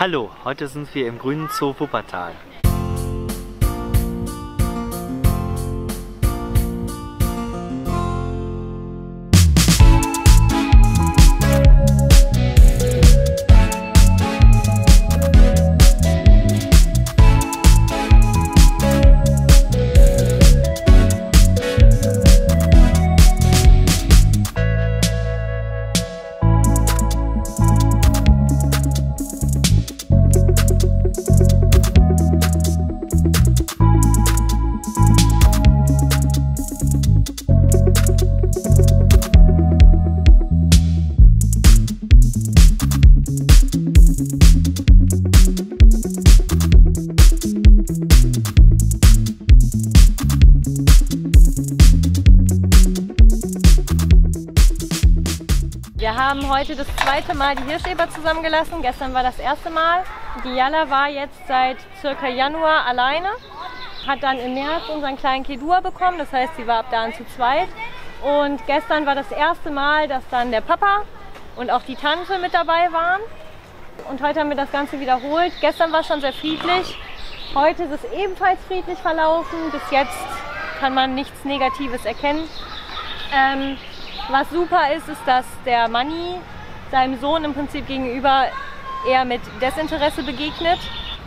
Hallo, heute sind wir im Grünen Zoo Wuppertal. Wir haben heute das zweite Mal die Hirscheber zusammengelassen. Gestern war das erste Mal. Die Yala war jetzt seit circa Januar alleine, hat dann im März unseren kleinen Kedua bekommen, das heißt, sie war ab da an zu zweit. Und gestern war das erste Mal, dass dann der Papa und auch die Tante mit dabei waren. Und heute haben wir das Ganze wiederholt. Gestern war es schon sehr friedlich, heute ist es ebenfalls friedlich verlaufen. Bis jetzt kann man nichts Negatives erkennen. Was super ist, ist, dass der Manni seinem Sohn im Prinzip gegenüber eher mit Desinteresse begegnet.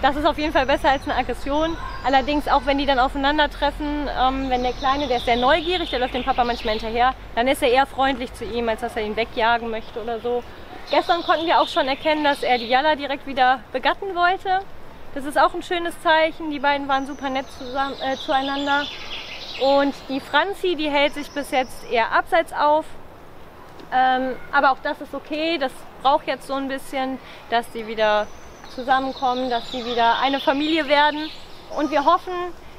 Das ist auf jeden Fall besser als eine Aggression. Allerdings auch wenn die dann aufeinandertreffen, wenn der Kleine, der ist sehr neugierig, der läuft dem Papa manchmal hinterher, dann ist er eher freundlich zu ihm, als dass er ihn wegjagen möchte oder so. Gestern konnten wir auch schon erkennen, dass er die Yala direkt wieder begatten wollte. Das ist auch ein schönes Zeichen. Die beiden waren super nett zueinander. Und die Franzi, die hält sich bis jetzt eher abseits auf, aber auch das ist okay, das braucht jetzt so ein bisschen, dass sie wieder zusammenkommen, dass sie wieder eine Familie werden. Und wir hoffen,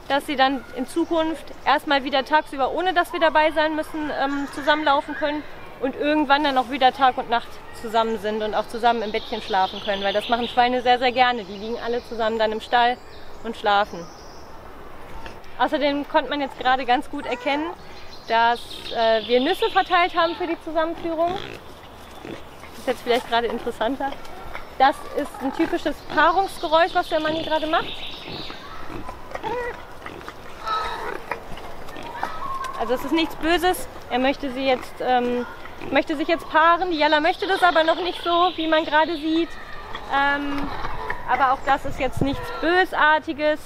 dass sie dann in Zukunft erstmal wieder tagsüber, ohne dass wir dabei sein müssen, zusammenlaufen können und irgendwann dann auch wieder Tag und Nacht zusammen sind und auch zusammen im Bettchen schlafen können, weil das machen Schweine sehr, sehr gerne. Die liegen alle zusammen dann im Stall und schlafen. Außerdem konnte man jetzt gerade ganz gut erkennen, dass wir Nüsse verteilt haben für die Zusammenführung. Das ist jetzt vielleicht gerade interessanter. Das ist ein typisches Paarungsgeräusch, was der Manni gerade macht. Also es ist nichts Böses. Er möchte sie jetzt, möchte sich jetzt paaren. Die Yala möchte das aber noch nicht so, wie man gerade sieht. Aber auch das ist jetzt nichts Bösartiges.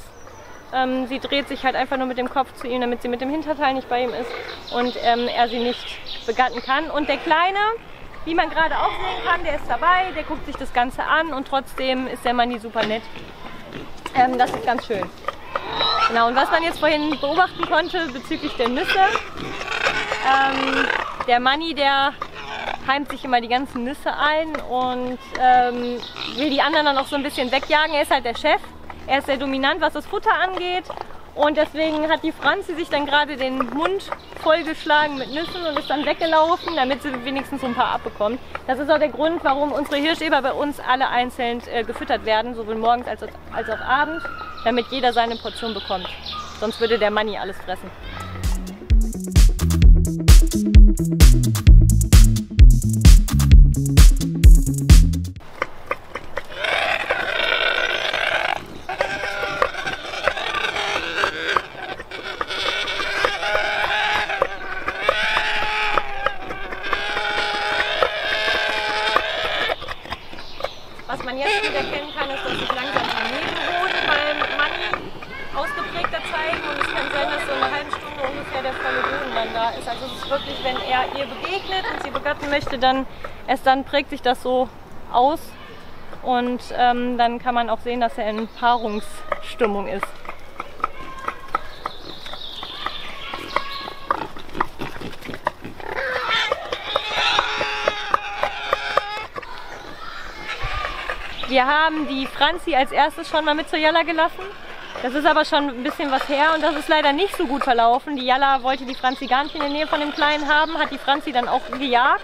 Sie dreht sich halt einfach nur mit dem Kopf zu ihm, damit sie mit dem Hinterteil nicht bei ihm ist und er sie nicht begatten kann. Und der Kleine, wie man gerade auch sehen kann, der ist dabei, der guckt sich das Ganze an und trotzdem ist der Manni super nett. Das ist ganz schön. Genau, und was man jetzt vorhin beobachten konnte bezüglich der Nüsse, der Manni, der heimt sich immer die ganzen Nüsse ein und will die anderen dann auch so ein bisschen wegjagen. Er ist halt der Chef. Er ist sehr dominant, was das Futter angeht und deswegen hat die Franzi sich dann gerade den Mund vollgeschlagen mit Nüssen und ist dann weggelaufen, damit sie wenigstens so ein paar abbekommt. Das ist auch der Grund, warum unsere Hirscheber bei uns alle einzeln gefüttert werden, sowohl morgens als auch abends, damit jeder seine Portion bekommt. Sonst würde der Manni alles fressen. Was man jetzt gut erkennen kann, ist, dass sich langsam die Nebenhoden beim Manni ausgeprägter zeigen und es kann sein, dass so eine halbe Stunde ungefähr der volle Boden dann da ist. Also es ist wirklich, wenn er ihr begegnet und sie begatten möchte, dann prägt sich das so aus und dann kann man auch sehen, dass er in Paarungsstimmung ist. Wir haben die Franzi als erstes schon mal mit zur Yala gelassen. Das ist aber schon ein bisschen was her und das ist leider nicht so gut verlaufen. Die Yala wollte die Franzi gar nicht in der Nähe von dem Kleinen haben, hat die Franzi dann auch gejagt.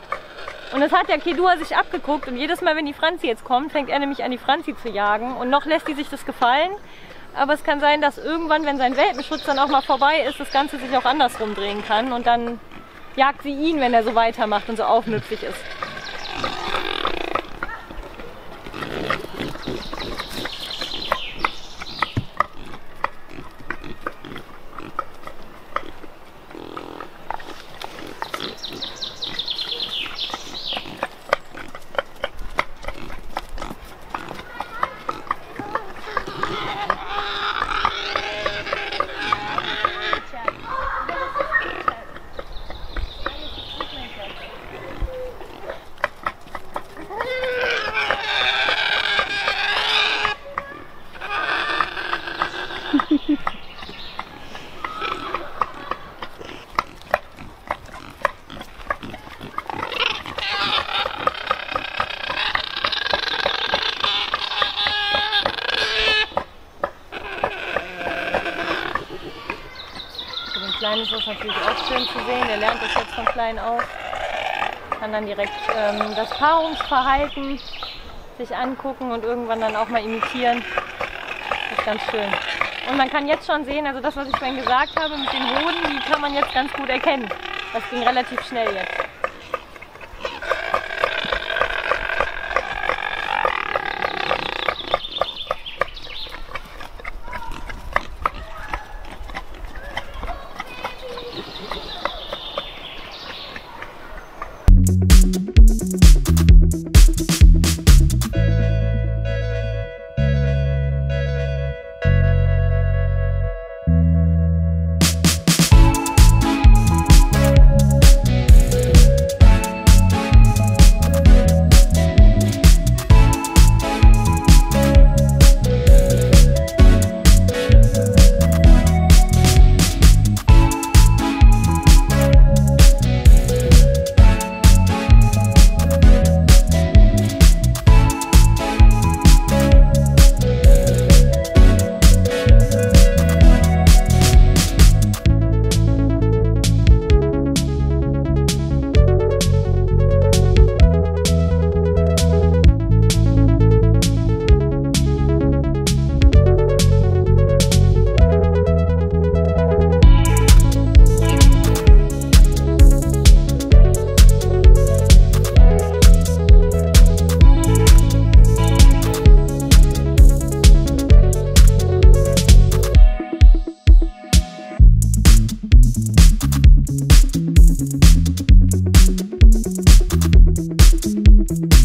Und das hat der Kedua sich abgeguckt und jedes Mal, wenn die Franzi jetzt kommt, fängt er nämlich an, die Franzi zu jagen. Und noch lässt die sich das gefallen. Aber es kann sein, dass irgendwann, wenn sein Welpenschutz dann auch mal vorbei ist, das Ganze sich auch andersrum drehen kann. Und dann jagt sie ihn, wenn er so weitermacht und so aufmüpfig ist. Kleinen ist das natürlich auch schön zu sehen. Der lernt das jetzt von klein auf. Kann dann direkt das Paarungsverhalten sich angucken und irgendwann dann auch mal imitieren. Das ist ganz schön. Und man kann jetzt schon sehen, also das, was ich vorhin gesagt habe mit den Hoden, die kann man jetzt ganz gut erkennen. Das ging relativ schnell jetzt.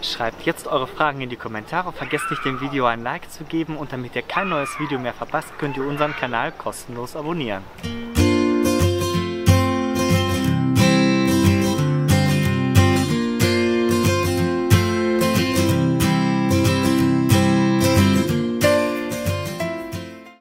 Schreibt jetzt eure Fragen in die Kommentare, vergesst nicht dem Video ein Like zu geben und damit ihr kein neues Video mehr verpasst, könnt ihr unseren Kanal kostenlos abonnieren.